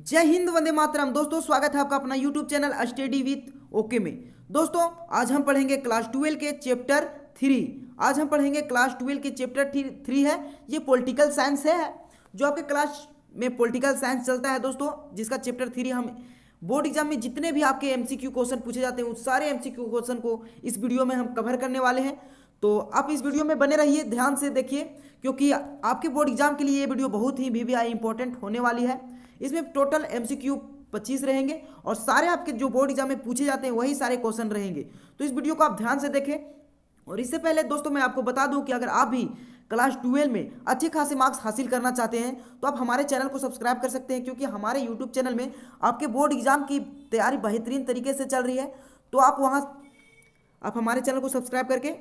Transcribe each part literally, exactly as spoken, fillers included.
जय हिंद, वंदे मातरम। दोस्तों स्वागत है आपका अपना YouTube channel study with okay में। दोस्तों आज हम पढ़ेंगे क्लास ट्वेल्व के चैप्टर थ्री। आज हम पढ़ेंगे क्लास ट्वेल्व के चैप्टर थ्री है, ये पॉलिटिकल साइंस है, जो आपके क्लास में पॉलिटिकल साइंस चलता है दोस्तों, जिसका चैप्टर थ्री हम बोर्ड एग्जाम में जितने भी आपके एम सी क्यू क्वेश्चन पूछे जाते हैं उस सारे एम सी क्यू क्वेश्चन को इस वीडियो में हम कवर करने वाले हैं। तो आप इस वीडियो में बने रहिए, ध्यान से देखिए, क्योंकि आपके बोर्ड एग्जाम के लिए ये वीडियो बहुत ही भी, भी इंपॉर्टेंट होने वाली है। इसमें टोटल एमसीक्यू पच्चीस रहेंगे और सारे आपके जो बोर्ड एग्जाम में पूछे जाते हैं वही सारे क्वेश्चन रहेंगे। तो इस वीडियो को आप ध्यान से देखें। और इससे पहले दोस्तों मैं आपको बता दूं कि अगर आप भी क्लास ट्वेल्व में अच्छे खासे मार्क्स हासिल करना चाहते हैं तो आप हमारे चैनल को सब्सक्राइब कर सकते हैं, क्योंकि हमारे यूट्यूब चैनल में आपके बोर्ड एग्जाम की तैयारी बेहतरीन तरीके से चल रही है। तो आप वहाँ आप हमारे चैनल को सब्सक्राइब करके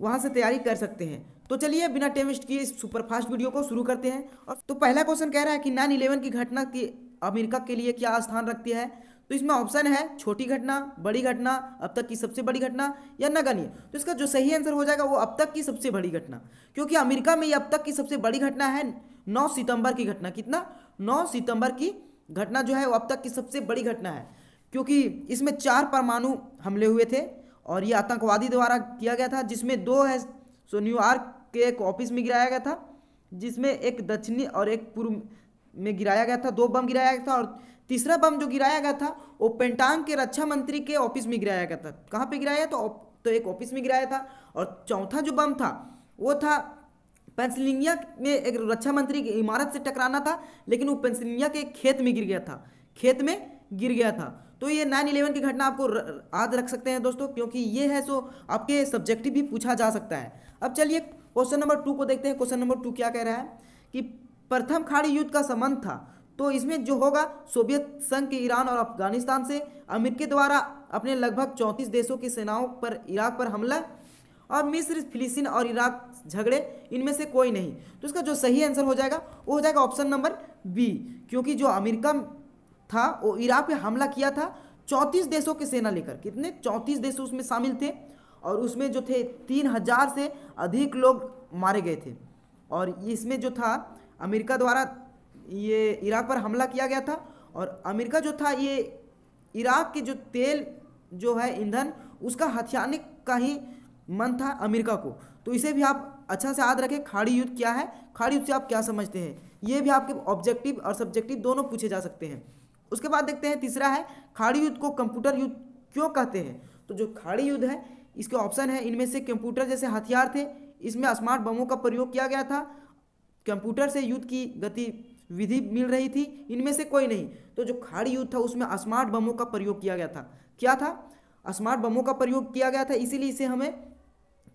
वहाँ से तैयारी कर सकते हैं। तो चलिए बिना टाइम वेस्ट किए इस सुपरफास्ट वीडियो को शुरू करते हैं। और तो पहला क्वेश्चन कह रहा है कि नाइन इलेवन की घटना की अमेरिका के लिए क्या स्थान रखती है। तो इसमें ऑप्शन है छोटी घटना, बड़ी घटना, अब तक की सबसे बड़ी घटना या नगण्य। तो इसका जो सही आंसर हो जाएगा वो अब तक की सबसे बड़ी घटना, क्योंकि अमेरिका में ये अब तक की सबसे बड़ी घटना है। नौ सितंबर की घटना, कितना, नौ सितंबर की घटना जो है वो अब तक की सबसे बड़ी घटना है, क्योंकि इसमें चार परमाणु हमले हुए थे और ये आतंकवादी द्वारा किया गया था, जिसमें दो है सो न्यूयॉर्क के एक ऑफिस में गिराया गया था, जिसमें एक दक्षिणी और एक पूर्व में गिराया गया था, दो बम गिराया गया था। और तीसरा बम जो गिराया गया था वो पेंटागन के रक्षा मंत्री के ऑफिस में गिराया गया था। कहाँ पे गिराया तो तो एक ऑफिस में गिराया था। और चौथा जो बम था वो था पेंसिल्वेनिया में एक रक्षा मंत्री की इमारत से टकराना था, लेकिन वो पेंसिल्वेनिया के खेत में गिर गया था, खेत में गिर गया था। तो ये नाइन इलेवन की घटना आपको याद रख सकते हैं दोस्तों, क्योंकि ये है सो आपके सब्जेक्टिव भी पूछा जा सकता है। अब चलिए क्वेश्चन नंबर टू को देखते हैं। क्वेश्चन नंबर टू क्या कह रहा है कि प्रथम खाड़ी युद्ध का संबंध था, तो इसमें जो होगा सोवियत संघ के ईरान और अफगानिस्तान से अमेरिका द्वारा अपने लगभग चौंतीस देशों की सेनाओं पर इराक पर हमला और मिस्र, फिलिस्तीन और इराक झगड़े, इनमें से कोई नहीं। तो इसका जो सही आंसर हो जाएगा वो हो जाएगा ऑप्शन नंबर बी, क्योंकि जो अमेरिका था वो इराक पे हमला किया था चौंतीस देशों की सेना लेकर। कितने, चौंतीस देश उसमें शामिल थे और उसमें जो थे तीन हजार से अधिक लोग मारे गए थे। और इसमें जो था अमेरिका द्वारा ये इराक पर हमला किया गया था और अमेरिका जो था ये इराक के जो तेल जो है ईंधन उसका हथियाने का ही मन था अमेरिका को। तो इसे भी आप अच्छा से याद रखें, खाड़ी युद्ध क्या है, खाड़ी युद्ध से आप क्या समझते हैं, ये भी आपके ऑब्जेक्टिव और सब्जेक्टिव दोनों पूछे जा सकते हैं। उसके बाद देखते हैं तीसरा है खाड़ी युद्ध को कंप्यूटर युद्ध क्यों कहते हैं। तो जो खाड़ी युद्ध है इसके ऑप्शन है, इनमें से कंप्यूटर जैसे हथियार थे, इसमें स्मार्ट बमों का प्रयोग किया गया था, कंप्यूटर से युद्ध की गतिविधि मिल रही थी, इनमें से कोई नहीं। तो जो खाड़ी युद्ध था उसमें स्मार्ट बमों का प्रयोग किया गया था। क्या था, स्मार्ट बमों का प्रयोग किया गया था, इसीलिए इसे हमें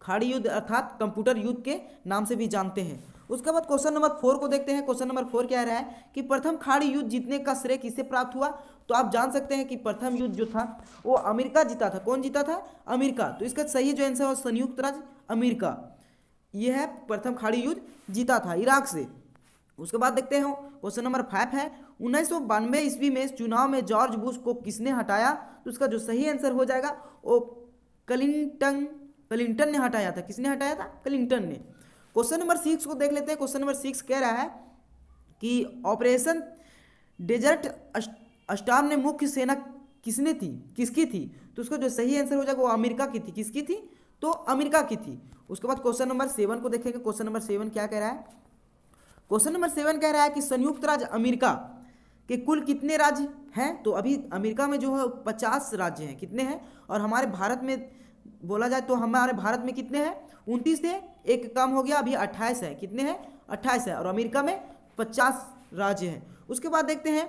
खाड़ी युद्ध अर्थात कंप्यूटर युद्ध के नाम से भी जानते हैं। उसके बाद क्वेश्चन नंबर फोर को देखते हैं। क्वेश्चन नंबर फोर क्या रहा है कि प्रथम खाड़ी युद्ध जीतने का श्रेय किससे प्राप्त हुआ। तो आप जान सकते हैं कि प्रथम युद्ध जो था वो अमेरिका जीता था। कौन जीता था, अमेरिका। तो इसका सही जो आंसर है संयुक्त राज्य अमेरिका, ये है प्रथम खाड़ी युद्ध जीता था इराक से। उसके बाद देखते हैं क्वेश्चन नंबर फाइव है, उन्नीस सौ बानवे ईस्वी में चुनाव में जॉर्ज बुश को किसने हटाया। तो उसका जो सही आंसर हो जाएगा वो क्लिंटन क्लिंटन ने हटाया था। किसने हटाया था, क्लिंटन ने। क्वेश्चन नंबर सिक्स को देख लेते हैं। क्वेश्चन नंबर सिक्स कह रहा है कि ऑपरेशन डेजर्ट अस्टाम ने मुख्य सेना किसने थी, किसकी थी। तो उसका जो सही आंसर हो जाएगा वो अमेरिका की थी। किसकी थी, तो अमेरिका की थी। उसके बाद क्वेश्चन नंबर सेवन को देखेंगे। क्वेश्चन नंबर सेवन क्या कह रहा है। क्वेश्चन नंबर सेवन कह रहा है कि संयुक्त राज्य अमेरिका के कुल कितने राज्य हैं। तो अभी अमेरिका में जो है पचास राज्य हैं, कितने हैं, और हमारे भारत में बोला जाए तो हमारे भारत में कितने हैं, उनतीस थे, एक कम हो गया, अभी अट्ठाईस है। कितने हैं, अट्ठाईस है, और अमेरिका में पचास राज्य हैं। उसके बाद देखते हैं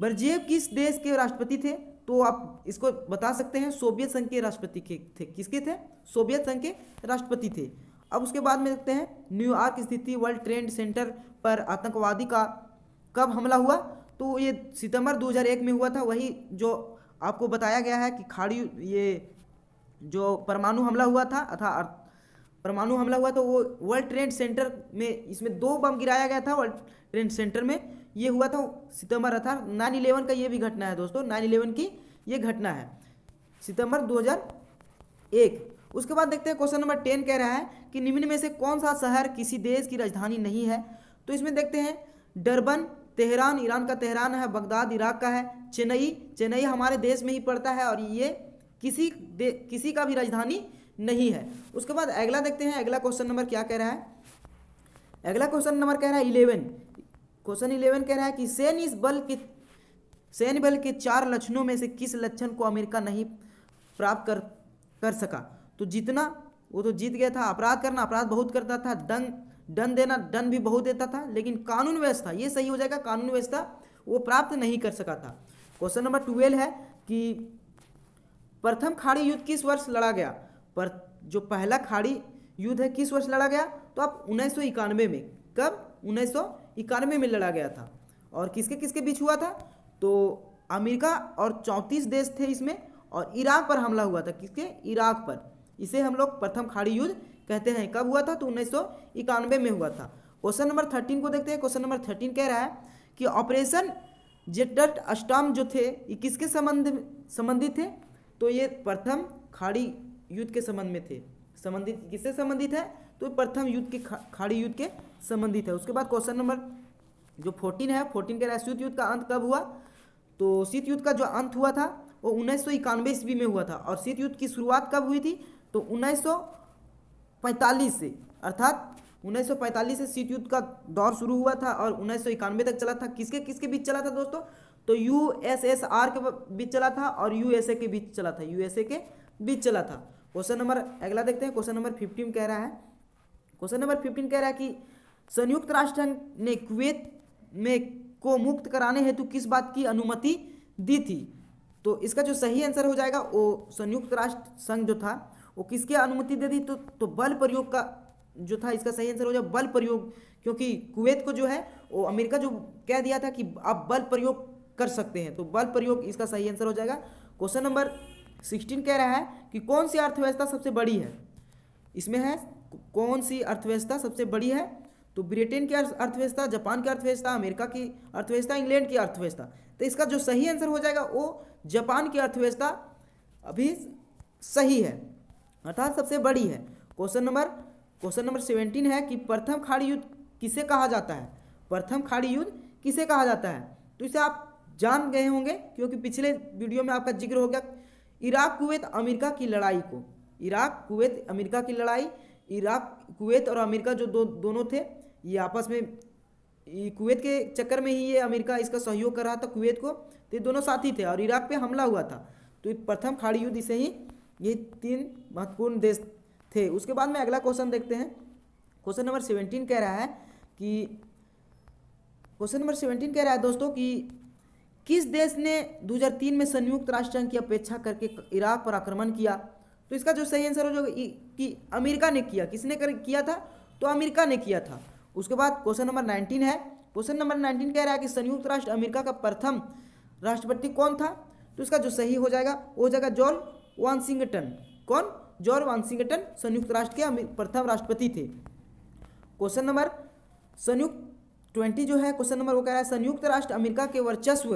बर्जेव किस देश के राष्ट्रपति थे। तो आप इसको बता सकते हैं, सोवियत संघ के राष्ट्रपति के थे। किसके थे, सोवियत संघ के राष्ट्रपति थे। अब उसके बाद में देखते हैं न्यूयॉर्क स्थित वर्ल्ड ट्रेड सेंटर पर आतंकवादी का कब हमला हुआ। तो ये सितंबर दो हज़ार एक में हुआ था, वही जो आपको बताया गया है कि खाड़ी ये जो परमाणु हमला हुआ था अथा परमाणु हमला हुआ, तो वो वर्ल्ड ट्रेड सेंटर में इसमें दो बम गिराया गया था, वर्ल्ड ट्रेड सेंटर में ये हुआ था सितंबर अर्थात नाइन इलेवन का ये भी घटना है दोस्तों, नाइन इलेवन की ये घटना है सितंबर दो हज़ार एक। उसके बाद देखते हैं क्वेश्चन नंबर टेन कह रहा है कि निम्न में से कौन सा शहर किसी देश की राजधानी नहीं है। तो इसमें देखते हैं डरबन, तेहरान ईरान का तेहरान है, बगदाद इराक का है, चेन्नई चेन्नई हमारे देश में ही पड़ता है और ये किसी किसी का भी राजधानी नहीं है। उसके बाद अगला देखते हैं, अगला क्वेश्चन नंबर क्या कह रहा है, अगला क्वेश्चन नंबर कह रहा है इलेवन। क्वेश्चन इलेवन कह रहा है कि सैन्य बल के सैन्य बल के चार लक्षणों में से किस लक्षण को अमेरिका नहीं प्राप्त कर कर सका। तो जितना वो तो जीत गया था, अपराध करना अपराध बहुत करता था, दंग दंड देना दंड भी बहुत देता था, लेकिन कानून व्यवस्था, ये सही हो जाएगा, कानून व्यवस्था वो प्राप्त नहीं कर सका था। क्वेश्चन नंबर ट्वेल्व है कि प्रथम खाड़ी युद्ध किस वर्ष लड़ा गया, पर जो पहला खाड़ी युद्ध है किस वर्ष लड़ा गया, तो आप उन्नीस सौ इक्यानवे में, कब, उन्नीस सौ इक्यानवे में लड़ा गया था और किसके किसके बीच हुआ था, तो अमेरिका और चौंतीस देश थे इसमें और इराक पर हमला हुआ था, किसके, इराक पर। इसे हम लोग प्रथम खाड़ी युद्ध कहते हैं। कब हुआ था, तो उन्नीस सौ इक्यानवे में हुआ था। क्वेश्चन नंबर थर्टीन को देखते हैं। क्वेश्चन नंबर थर्टीन कह रहा है कि ऑपरेशन जेट अस्टॉर्म जो थे ये किसके संबंध संबंधित थे, तो ये प्रथम खाड़ी युद्ध के संबंध में थे, संबंधित किससे संबंधित है, तो प्रथम युद्ध के खा, खाड़ी युद्ध के संबंधित है। उसके बाद क्वेश्चन नंबर जो फोर्टीन है, फोर्टीन कह रहा है शीत युद्ध का अंत कब हुआ, तो शीत युद्ध का जो अंत हुआ था वो उन्नीस सौ इक्यानवे ईस्वी में हुआ था और शीत युद्ध की शुरुआत कब हुई थी, तो उन्नीस सौ पैंतालीस से, अर्थात उन्नीस सौ पैंतालीस से शीत युद्ध का दौर शुरू हुआ था और उन्नीस सौ इक्यानवे तक चला था। किसके किसके बीच चला था दोस्तों, तो यू एस एस आर के बीच चला था और यू एस ए के बीच चला था, यू एस ए के बीच चला था। क्वेश्चन नंबर अगला देखते हैं, क्वेश्चन नंबर फिफ्टीन कह रहा है, क्वेश्चन नंबर फिफ्टीन कह रहा है कि संयुक्त राष्ट्र ने कुवैत में को मुक्त कराने हेतु किस बात की अनुमति दी थी, तो इसका जो सही आंसर हो जाएगा वो संयुक्त राष्ट्र संघ जो था वो किसकी अनुमति दे दी, तो तो बल प्रयोग का जो था, इसका सही आंसर हो जाएगा बल प्रयोग, क्योंकि कुवैत को जो है वो अमेरिका जो कह दिया था कि आप बल प्रयोग कर सकते हैं, तो बल प्रयोग इसका सही आंसर हो जाएगा। क्वेश्चन नंबर सिक्सटीन कह रहा है कि कौन सी अर्थव्यवस्था सबसे बड़ी है, इसमें है कौन सी अर्थव्यवस्था सबसे बड़ी है, तो ब्रिटेन की अर्थव्यवस्था, जापान की अर्थव्यवस्था, अमेरिका की अर्थव्यवस्था, इंग्लैंड की अर्थव्यवस्था, तो इसका जो सही आंसर हो जाएगा वो जापान की अर्थव्यवस्था अभी सही है, अर्थात सबसे बड़ी है। Question number question number seventeen है कि प्रथम खाड़ी युद्ध किसे कहा जाता है, प्रथम खाड़ी युद्ध किसे कहा जाता है, तो इसे आप जान गए होंगे क्योंकि पिछले वीडियो में आपका जिक्र हो गया इराक कुवैत अमेरिका की लड़ाई को, इराक कुवैत अमेरिका की लड़ाई, इराक कुवैत और अमेरिका जो दो दोनों थे ये आपस में, कुवैत के चक्कर में ही ये अमेरिका इसका सहयोग कर रहा था कुवैत को, तो ये दोनों साथी थे और इराक पे हमला हुआ था, तो प्रथम खाड़ी युद्ध से ही ये तीन महत्वपूर्ण देश थे। उसके बाद में अगला क्वेश्चन देखते हैं, क्वेश्चन नंबर सेवेंटीन कह रहा है कि क्वेश्चन नंबर सेवेंटीन कह रहा है दोस्तों कि किस देश ने दो हज़ार तीन में संयुक्त राष्ट्र संघ की अपेक्षा करके इराक पर आक्रमण किया, तो इसका जो सही आंसर हो जाएगा कि अमेरिका ने किया। किसने कर किया था, तो अमेरिका ने किया था। उसके बाद क्वेश्चन नंबर नाइनटीन है, क्वेश्चन नंबर नाइनटीन कह रहा है कि संयुक्त राष्ट्र अमेरिका का प्रथम राष्ट्रपति कौन था, तो इसका जो सही हो जाएगा वो हो जाएगा जॉर्ज वाशिंगटन। कौन, जॉर्ज वाशिंगटन संयुक्त राष्ट्र के प्रथम राष्ट्रपति थे। क्वेश्चन नंबर संयुक्त ट्वेंटी जो है, क्वेश्चन नंबर वो कह रहा है संयुक्त राष्ट्र अमेरिका के वर्चस्व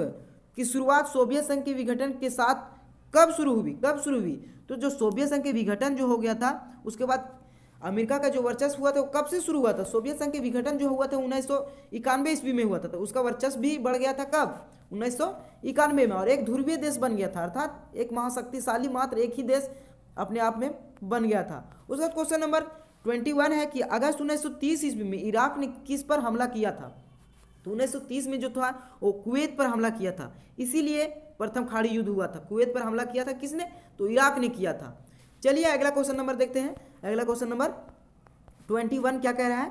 की शुरुआत सोवियत संघ के विघटन के साथ कब शुरू हुई, कब शुरू हुई, तो जो सोवियत संघ के विघटन जो हो गया था उसके बाद अमेरिका का जो वर्चस्व हुआ था वो कब से शुरू हुआ था, सोवियत संघ के विघटन जो हुआ था उन्नीस सौ इक्यानवे ईस्वी में हुआ था, तो उसका वर्चस्व भी बढ़ गया था कब, उन्नीस सौ इक्यानवे में, और एक ध्रुवीय देश बन गया था, अर्थात एक महाशक्तिशाली मात्र एक ही देश अपने आप में बन गया था। उसके बाद क्वेश्चन नंबर इक्कीस है कि अगस्त उन्नीस सौ तीस ईस्वी में इराक ने किस पर हमला किया था, तो उन्नीस सौ तीस में जो था वो कुवैत पर हमला किया था, इसीलिए प्रथम खाड़ी युद्ध हुआ था। कुवैत पर हमला किया था किसने, तो इराक ने किया था। चलिए अगला क्वेश्चन नंबर देखते हैं, अगला क्वेश्चन नंबर इक्कीस क्या कह रहा है,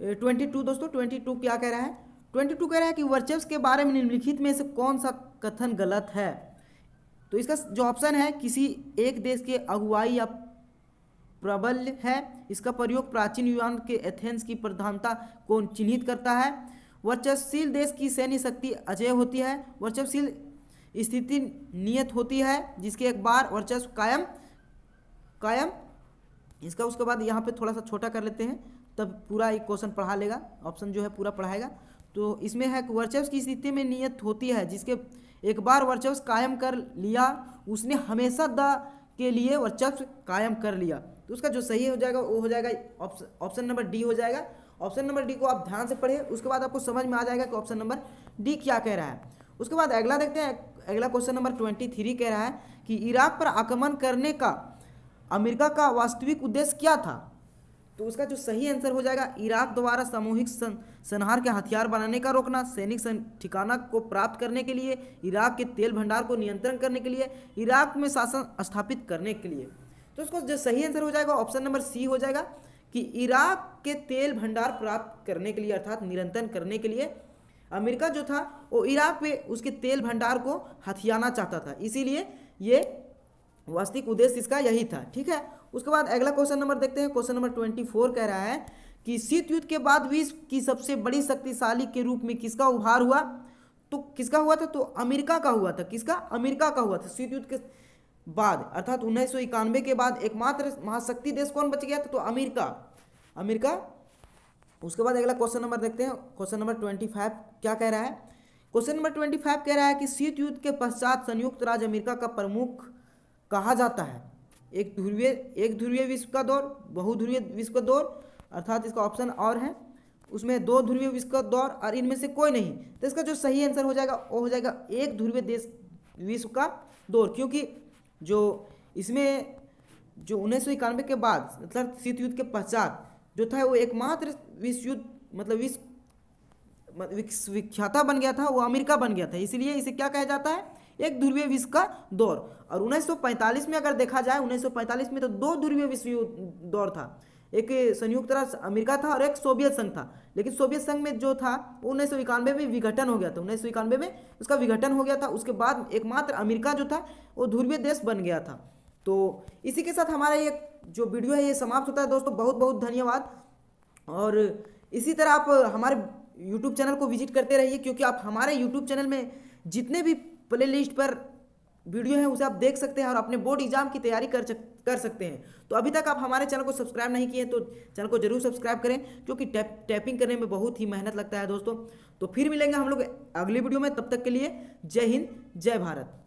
बाईस दोस्तों, बाईस क्या कह रहा है, बाईस कह रहा है कि वर्चस्व के बारे में निम्नलिखित में से कौन सा कथन गलत है, तो इसका जो ऑप्शन है किसी एक देश के अगुवाई या प्रबल है, इसका प्रयोग प्राचीन यूनान के एथेंस की प्रधानता को चिन्हित करता है, वर्चस्वशील देश की सैन्य शक्ति अजय होती है, वर्चस्वशील स्थिति नियत होती है जिसके एक बार वर्चस्व कायम कायम इसका। उसके बाद यहाँ पे थोड़ा सा छोटा कर लेते हैं, तब पूरा एक क्वेश्चन पढ़ा लेगा, ऑप्शन जो है पूरा पढ़ाएगा। तो इसमें है कि वर्चस्व की स्थिति में नियत होती है जिसके एक बार वर्चस्व कायम कर लिया, उसने हमेशा द के लिए वर्चस्व कायम कर लिया, तो उसका जो सही हो जाएगा वो हो जाएगा ऑप्शन नंबर डी हो जाएगा। ऑप्शन नंबर डी को आप ध्यान से पढ़िए, उसके बाद आपको समझ में आ जाएगा कि ऑप्शन नंबर डी क्या कह रहा है। उसके बाद अगला देखते हैं, अगला क्वेश्चन नंबर ट्वेंटी थ्री कह रहा है कि इराक पर आक्रमण करने का अमेरिका का वास्तविक उद्देश्य क्या था। तो उसका जो सही आंसर हो जाएगा, इराक द्वारा सामूहिक संहार के हथियार बनाने का रोकना, सैनिक ठिकाना को प्राप्त करने के लिए, इराक के तेल भंडार को नियंत्रण करने के लिए, इराक में शासन स्थापित करने के लिए। तो उसको जो सही आंसर हो जाएगा ऑप्शन नंबर सी हो जाएगा कि इराक के तेल भंडार प्राप्त करने के लिए अर्थात नियंत्रण करने के लिए अमेरिका जो था वो इराक में उसके तेल भंडार को हथियाना चाहता था, इसीलिए ये वास्तविक उद्देश्य इसका यही था। ठीक है, उसके बाद अगला क्वेश्चन नंबर देखते हैं। क्वेश्चन नंबर ट्वेंटी फोर कह रहा है कि शीत युद्ध के बाद विश्व की सबसे बड़ी शक्तिशाली के रूप में किसका उभार हुआ। तो किसका हुआ था, तो अमेरिका का हुआ था। किसका, अमेरिका का हुआ था। शीत युद्ध के बाद अर्थात उन्नीस सौ इक्यानवे के बाद एकमात्र महाशक्ति देश कौन बच गया था, तो अमेरिका, अमेरिका। उसके बाद अगला क्वेश्चन नंबर देखते हैं। क्वेश्चन नंबर ट्वेंटी फाइव क्या कह रहा है। क्वेश्चन नंबर ट्वेंटी फाइव कह रहा है कि शीत युद्ध के पश्चात संयुक्त राज्य अमेरिका का प्रमुख कहा जाता है। एक ध्रुवीय एक ध्रुवीय विश्व का दौर, बहुध्रुवीय विश्व का दौर, अर्थात इसका ऑप्शन और है, उसमें दो ध्रुवीय विश्व का दौर, और इनमें से कोई नहीं। तो इसका जो सही आंसर हो जाएगा वो हो जाएगा एक ध्रुवीय देश विश्व का दौर, क्योंकि जो इसमें जो उन्नीस सौ इक्यानवे के बाद मतलब शीत युद्ध के पश्चात जो था वो एकमात्र विश्व युद्ध मतलब विश्व विख्याता बन गया था, वो अमेरिका बन गया था, इसीलिए इसे क्या कहा जाता है, एक ध्रुवीय विश्व का दौर। और उन्नीस सौ पैंतालीस में अगर देखा जाए, उन्नीस सौ पैंतालीस में तो दो ध्रुवीय विश्व दौर था, एक संयुक्त राज्य अमेरिका था और एक सोवियत संघ था। लेकिन सोवियत संघ में जो था वो उन्नीस सौ इक्यानवे में विघटन हो गया था, उन्नीस सौ इक्यानवे में उसका विघटन हो गया था। उसके बाद एकमात्र अमेरिका जो था वो ध्रुवीय देश बन गया था। तो इसी के साथ हमारा ये जो वीडियो है ये समाप्त होता है दोस्तों। बहुत बहुत धन्यवाद, और इसी तरह आप हमारे यूट्यूब चैनल को विजिट करते रहिए, क्योंकि आप हमारे यूट्यूब चैनल में जितने भी प्ले लिस्ट पर वीडियो है उसे आप देख सकते हैं और अपने बोर्ड एग्जाम की तैयारी कर कर सकते हैं। तो अभी तक आप हमारे चैनल को सब्सक्राइब नहीं किए तो चैनल को जरूर सब्सक्राइब करें, क्योंकि टैप टैपिंग करने में बहुत ही मेहनत लगता है दोस्तों। तो फिर मिलेंगे हम लोग अगली वीडियो में, तब तक के लिए जय हिंद, जय भारत।